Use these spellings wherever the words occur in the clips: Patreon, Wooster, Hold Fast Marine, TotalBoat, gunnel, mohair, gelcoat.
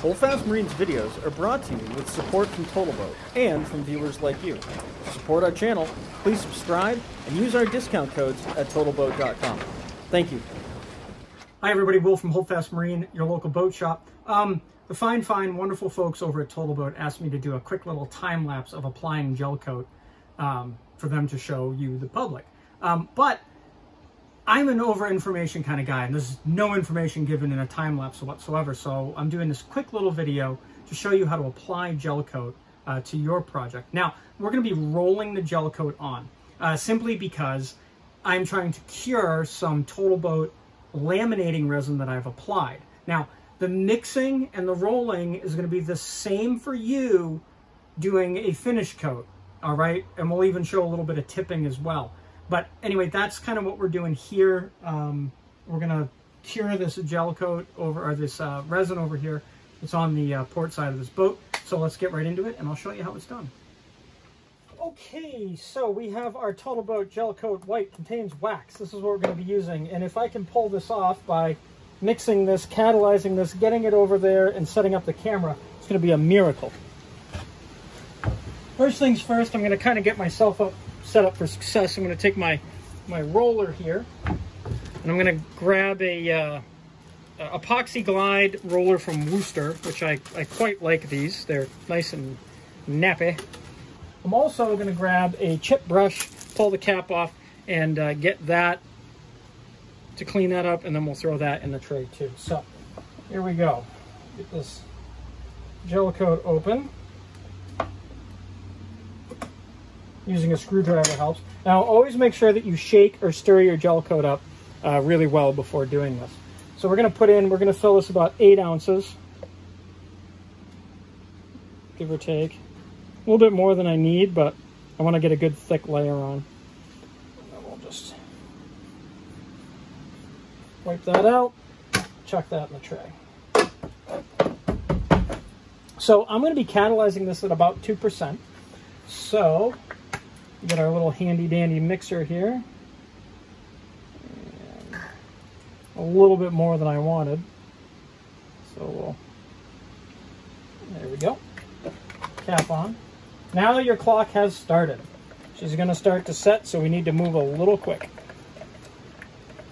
Hold Fast Marine's videos are brought to you with support from TotalBoat and from viewers like you. To support our channel, please subscribe and use our discount codes at TotalBoat.com. Thank you. Hi everybody, Will from Hold Fast Marine, your local boat shop. The fine, wonderful folks over at TotalBoat asked me to do a quick little time lapse of applying gelcoat for them to show you, the public. But I'm an over-information kind of guy, and there's no information given in a time lapse whatsoever. So I'm doing this quick little video to show you how to apply gelcoat to your project. Now, we're going to be rolling the gelcoat on simply because I'm trying to cure some TotalBoat laminating resin that I've applied. Now, the mixing and the rolling is going to be the same for you doing a finish coat, all right? And we'll even show a little bit of tipping as well. But anyway, that's kind of what we're doing here. We're going to cure this gelcoat over, or this resin over here. It's on the port side of this boat. So let's get right into it, and I'll show you how it's done. Okay, so we have our TotalBoat gelcoat white, contains wax. This is what we're going to be using. And if I can pull this off by mixing this, catalyzing this, getting it over there, and setting up the camera, it's going to be a miracle. First things first, I'm going to kind of get myself up, set up for success. I'm going to take my roller here, and I'm going to grab a epoxy glide roller from Wooster, which I quite like these. They're nice and nappy. I'm also going to grab a chip brush, pull the cap off, and get that to clean that up, and then we'll throw that in the tray too. So here we go. Get this gelcoat open. Using a screwdriver helps. Now, always make sure that you shake or stir your gelcoat up really well before doing this. So we're going to fill this about 8 ounces, give or take. A little bit more than I need, but I want to get a good thick layer on. And we'll just wipe that out, chuck that in the tray. So I'm going to be catalyzing this at about 2%. So we got our little handy dandy mixer here. And a little bit more than I wanted. So there we go. Cap on. Now your clock has started. She's going to start to set, so we need to move a little quick.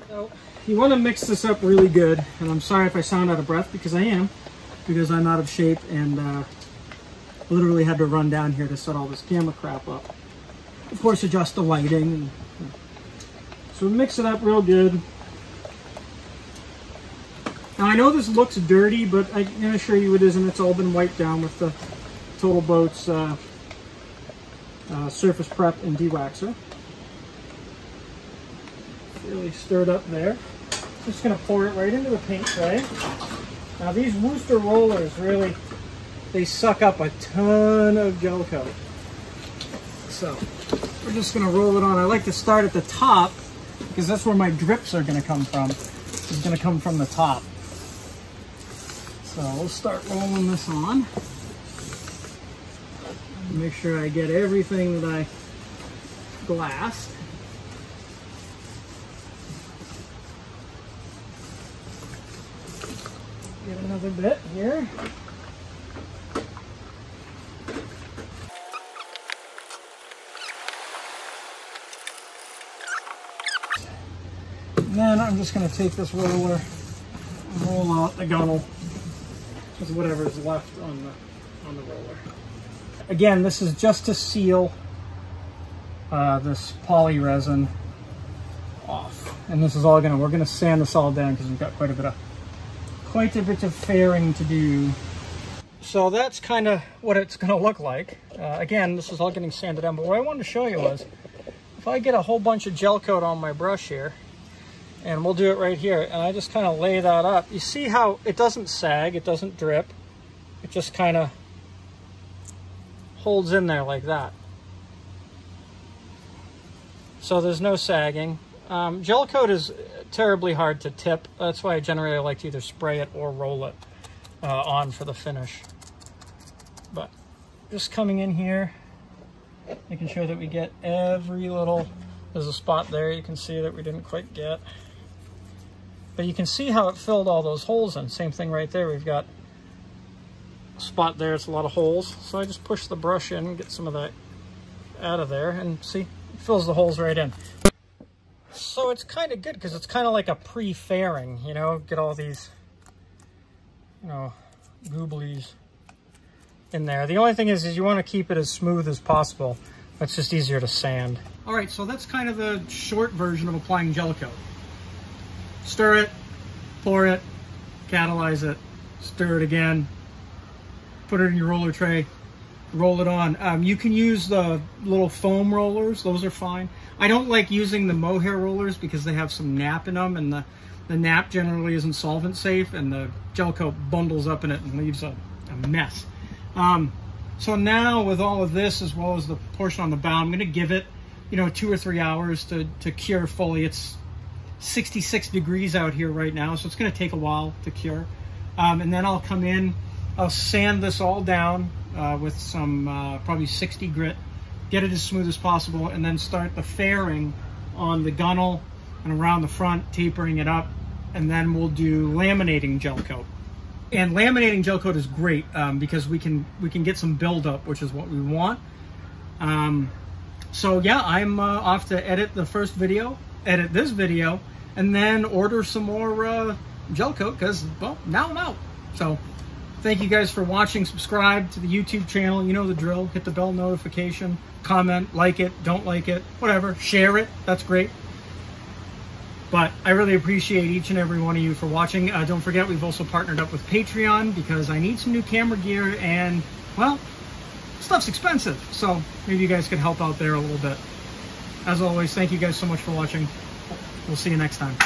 So you want to mix this up really good, and I'm sorry if I sound out of breath, because I am, because I'm out of shape and literally had to run down here to set all this camera crap up. Of course, adjust the lighting. And, so mix it up real good. Now I know this looks dirty, but I can assure you it isn't. It's all been wiped down with the TotalBoat's surface prep and dewaxer. Really stirred up there. Just going to pour it right into the paint tray. Now these Wooster rollers really, they suck up a ton of gelcoat. So we're just going to roll it on. I like to start at the top because that's where my drips are going to come from. It's going to come from the top. So we'll start rolling this on. Make sure I get everything that I glassed. Get another bit here. And then I'm just going to take this roller and roll out the gunnel with whatever's left on the roller. Again, this is just to seal this poly resin off, and this is all we're gonna sand this all down because we've got quite a bit of fairing to do. So that's kind of what it's gonna look like. Again, this is all getting sanded down. But what I wanted to show you was if I get a whole bunch of gelcoat on my brush here, and we'll do it right here, and I just kind of lay that up. You see how it doesn't sag, it doesn't drip, it just kind of holds in there like that. So there's no sagging. Gelcoat is terribly hard to tip. That's why I generally like to either spray it or roll it on for the finish. But just coming in here, making sure that we get every little, there's a spot there you can see that we didn't quite get. But you can see how it filled all those holes in. Same thing right there. We've got spot there, it's a lot of holes. So I just push the brush in and get some of that out of there, and see, it fills the holes right in. So it's kind of good because it's kind of like a pre-fairing, you know, get all these, you know, gooblies in there. The only thing is you want to keep it as smooth as possible. That's just easier to sand. All right, so that's kind of the short version of applying gelcoat. Stir it, pour it, catalyze it, stir it again, put it in your roller tray, roll it on. You can use the little foam rollers, those are fine. I don't like using the mohair rollers because they have some nap in them, and the nap generally isn't solvent safe, and the gelcoat bundles up in it and leaves a mess. So now with all of this, as well as the portion on the bow, I'm gonna give it, you know, 2 or 3 hours to cure fully. It's 66 degrees out here right now, so it's gonna take a while to cure. And then I'll come in, I'll sand this all down with some probably 60 grit, get it as smooth as possible, and then start the fairing on the gunnel and around the front, tapering it up, and then we'll do laminating gelcoat. And laminating gelcoat is great because we can get some buildup, which is what we want. So yeah, I'm off to edit the first video, edit this video, and then order some more gelcoat because, well, now I'm out. So thank you guys for watching. Subscribe to the YouTube channel. You know the drill. Hit the bell notification. Comment, like it, don't like it, whatever. Share it. That's great. But I really appreciate each and every one of you for watching. Don't forget, we've also partnered up with Patreon because I need some new camera gear and, well, stuff's expensive. So maybe you guys could help out there a little bit. As always, thank you guys so much for watching. We'll see you next time.